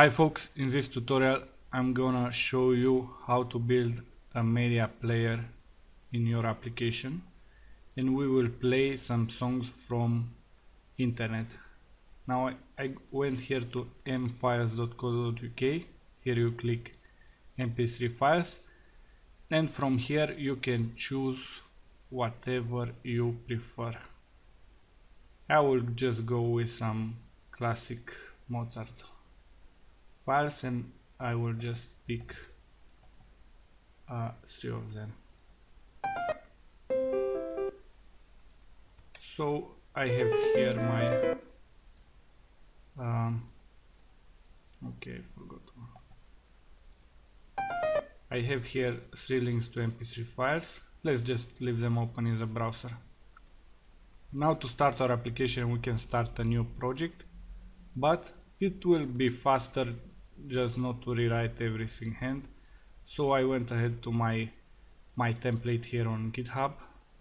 Hi folks, in this tutorial I'm gonna show you how to build a media player in your application, and we will play some songs from internet. Now I went here to mfiles.co.uk. Here you click mp3 files, and from here you can choose whatever you prefer. I will just go with some classic Mozart files, and I will just pick three of them. So I have here my I have here three links to mp3 files. Let's just leave them open in the browser. Now to start our application we can start a new project, but it will be faster just not to rewrite everything hand. So I went ahead to my template here on GitHub,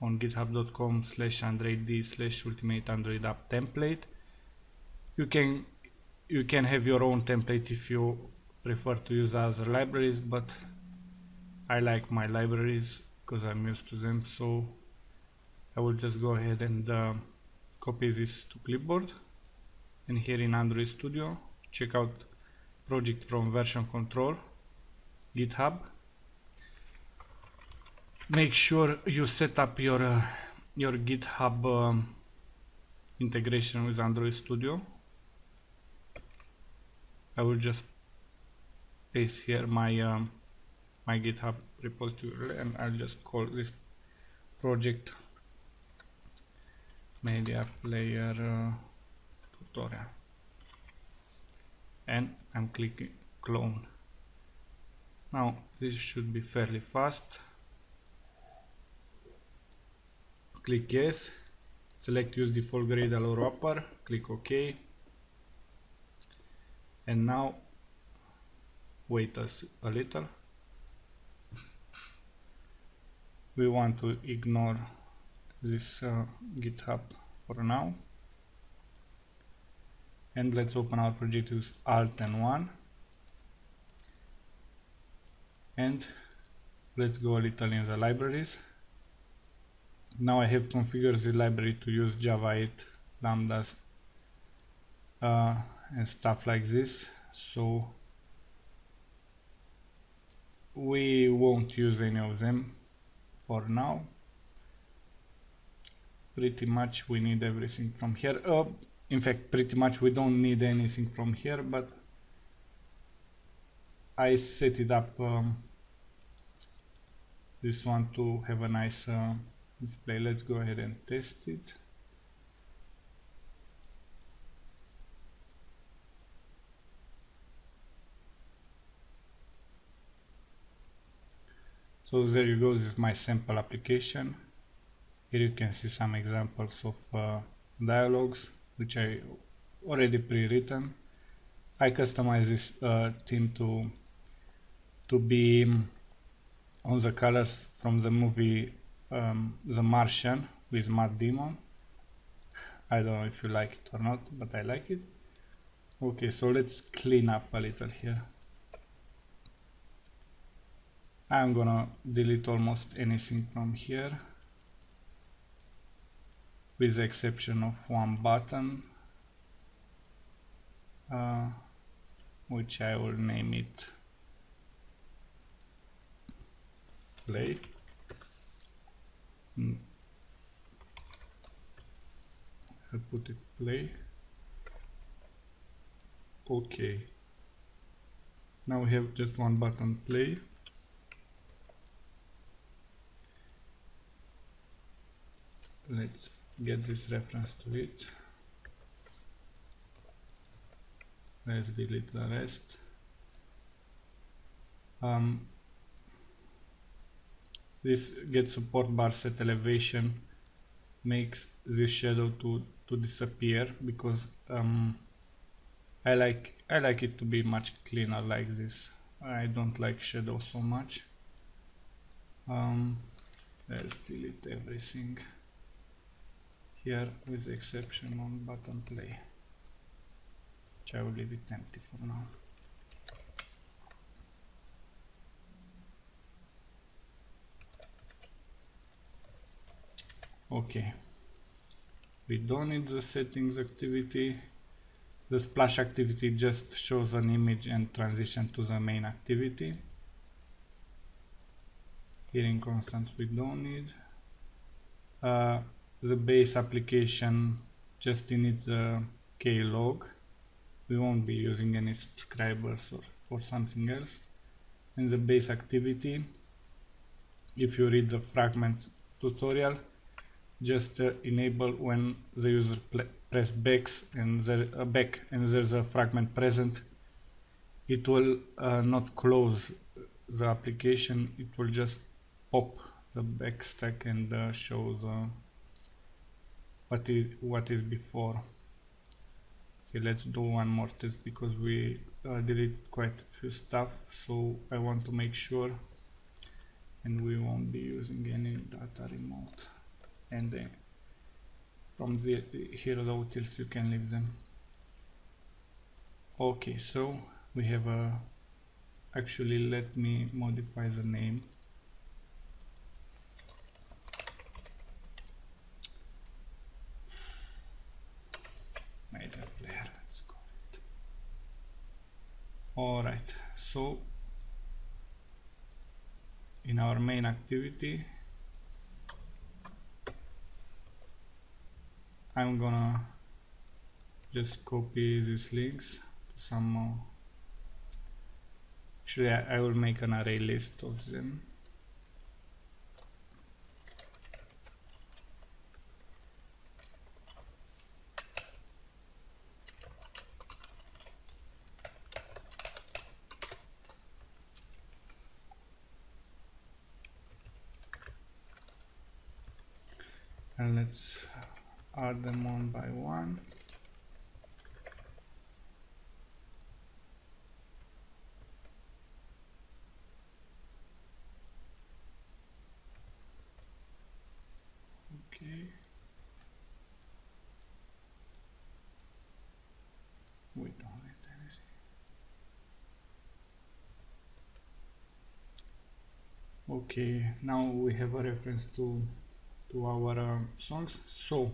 on github.com/AndreiD/ultimate android app template. You can have your own template if you prefer to use other libraries, but I like my libraries because I'm used to them, so I will just go ahead and copy this to clipboard. And here in Android Studio, check out project from version control, GitHub. Make sure you set up your GitHub integration with Android Studio. I will just paste here my my GitHub repository, and I'll just call this project Media Player Tutorial, and I'm clicking clone. Now this should be fairly fast. Click yes, select use default Gradle or wrapper, click OK, and now wait a little. We want to ignore this GitHub for now, and let's open our project with Alt and 1, and let's go a little in the libraries. Now I have configured the library to use Java 8, Lambdas and stuff like this, so we won't use any of them for now. Pretty much we need everything from here. In fact, pretty much we don't need anything from here, but I set it up this one to have a nice display. Let's go ahead and test it. So there you go, this is my sample application. Here you can see some examples of dialogues which I already pre-written. I customize this theme to be on the colors from the movie The Martian with Matt Demon. I don't know if you like it or not, but I like it. Okay, so let's clean up a little here. I'm gonna delete almost anything from here, with the exception of one button, which I will name it play. I'll put it play. Okay. Now we have just one button, play. Let's get this reference to it. Let's delete the rest. This get support bar set elevation makes this shadow to disappear, because I like it to be much cleaner like this. I don't like shadow so much. Let's delete everything here with the exception on button play, which I will leave it empty for now. Okay, we don't need the settings activity. The splash activity just shows an image and transition to the main activity. Hearing constants we don't need. The base application just needs a K-log. We won't be using any subscribers or something else. And the base activity, if you read the fragment tutorial, just enable when the user press backs and there's a fragment present, it will not close the application, it will just pop the back stack and show the what is before. Okay, let's do one more test because we deleted quite a few stuff, so I want to make sure, and we won't be using any data remote. And then from the here the utils you can leave them. Okay, so we have a actually let me modify the name. Media player, let's call it. Alright, so in our main activity I'm gonna just copy these links to some more. Actually, I will make an array list of them. And let's add them one by one. Okay. We don't need anything. Okay, now we have a reference to our songs. So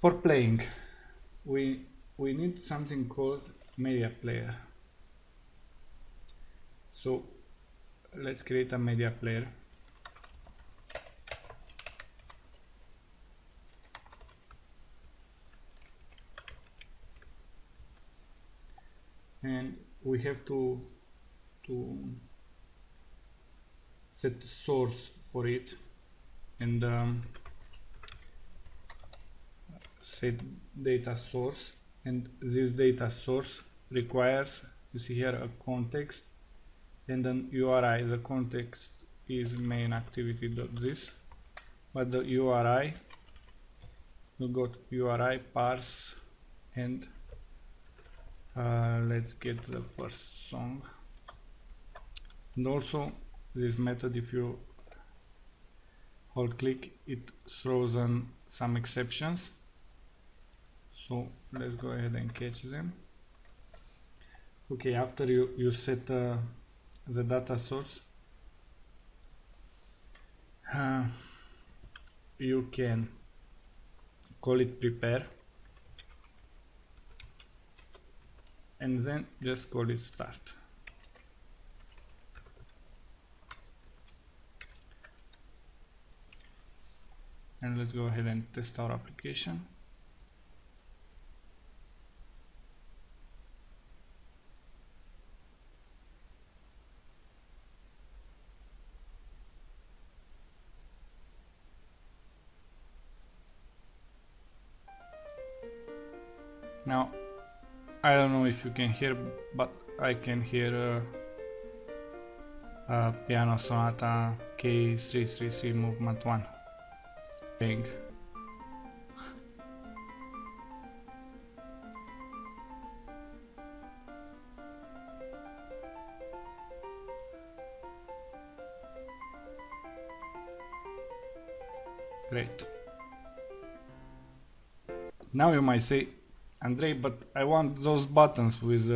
for playing, we need something called media player. So let's create a media player. And we have to set the source for it and set data source, and this data source requires, you see here, a context and then URI. The context is main activity.this, but the URI, you got URI parse, and let's get the first song. And also this method, if you hold click, it throws on some exceptions, so let's go ahead and catch them. Okay, after you set the data source, you can call it prepare and then just call it start. And let's go ahead and test our application. Now, I don't know if you can hear, but I can hear a piano sonata K333 movement 1 thing. Great. Now you might say, Andrei, but I want those buttons with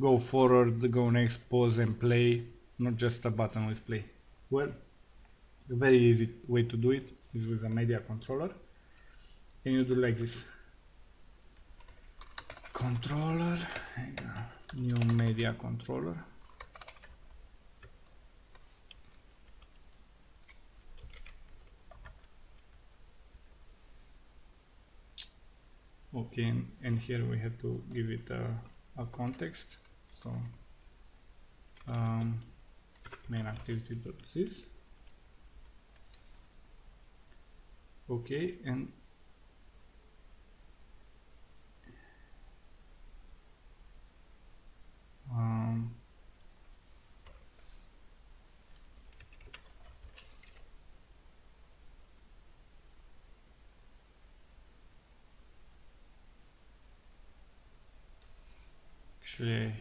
go forward, go next, pause and play, not just a button with play. Well, The very easy way to do it is with a media controller, and you do like this: controller, new media controller. Okay, and here we have to give it a context, so main activity.sys. Okay, and actually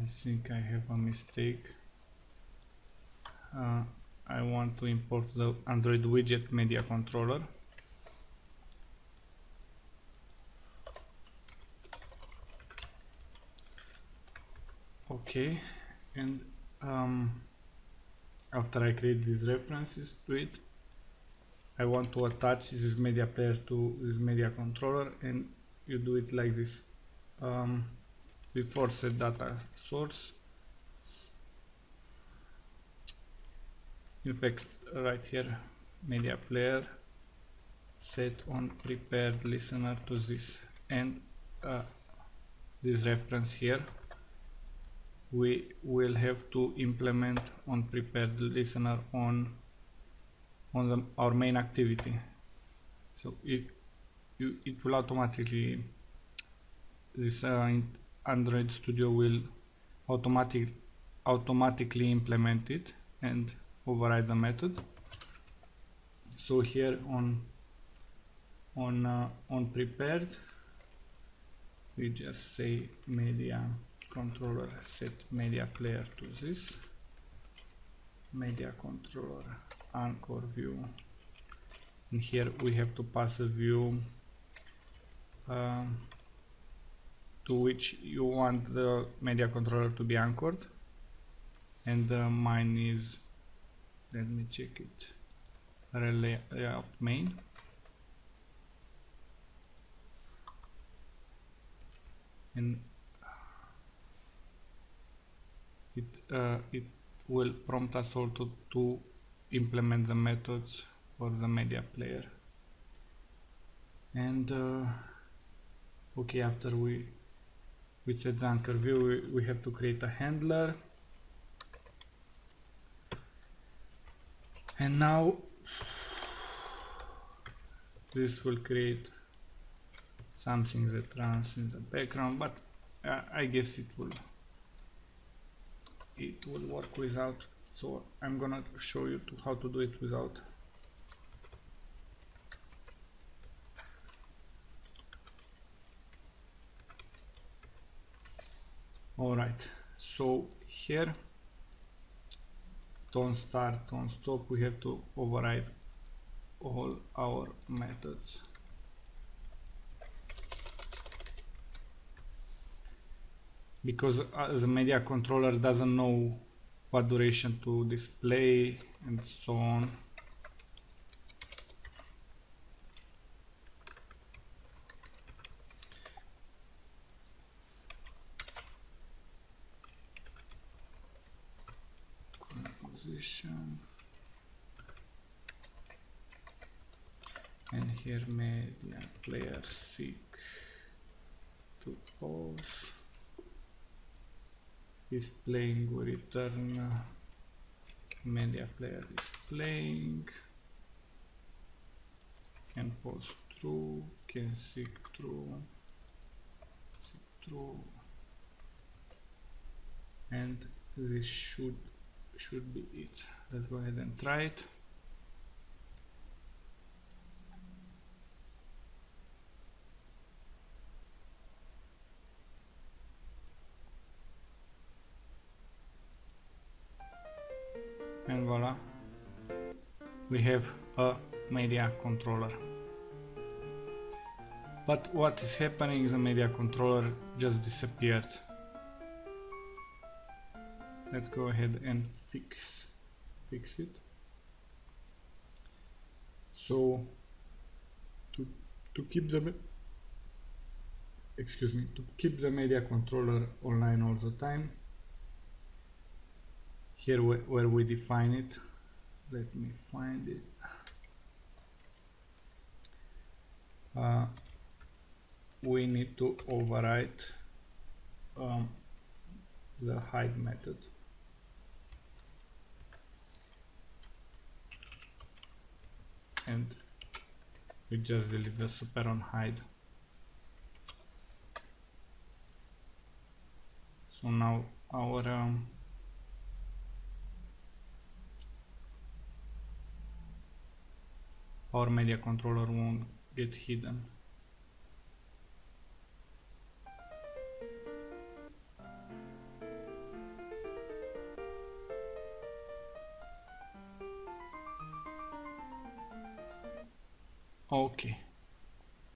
I think I have a mistake. I want to import the Android widget media controller. Okay, and after I create these references to it, I want to attach this media player to this media controller, and you do it like this: before set data source. In fact, right here, media player set on prepared listener to this, and this reference here we will have to implement on prepared listener on our main activity. So it will automatically, this Android Studio will automatically implement it and override the method. So here on prepared, we just say media controller set media player to this media controller anchor view, and here we have to pass a view to which you want the media controller to be anchored, and mine is, let me check it, relative_layout_main. And it will prompt us also to implement the methods for the media player. And okay, after we set the anchor view, we have to create a handler. And now this will create something that runs in the background, but I guess it will work without, so I'm gonna show you how to do it without. Alright, so here on start, on stop, we have to override all our methods. Because the media controller doesn't know what duration to display and so on. And here media player seek to pause. Is playing, we return media player is playing, can pause true, can seek true, and this should be it. Let's go ahead and try it. And voila, we have a media controller. But what is happening is the media controller just disappeared. Let's go ahead and fix it. So to keep the media controller online all the time, here where we define it, let me find it. We need to override the hide method. And we just delete the super on hide. So now our media controller won't get hidden. Okay.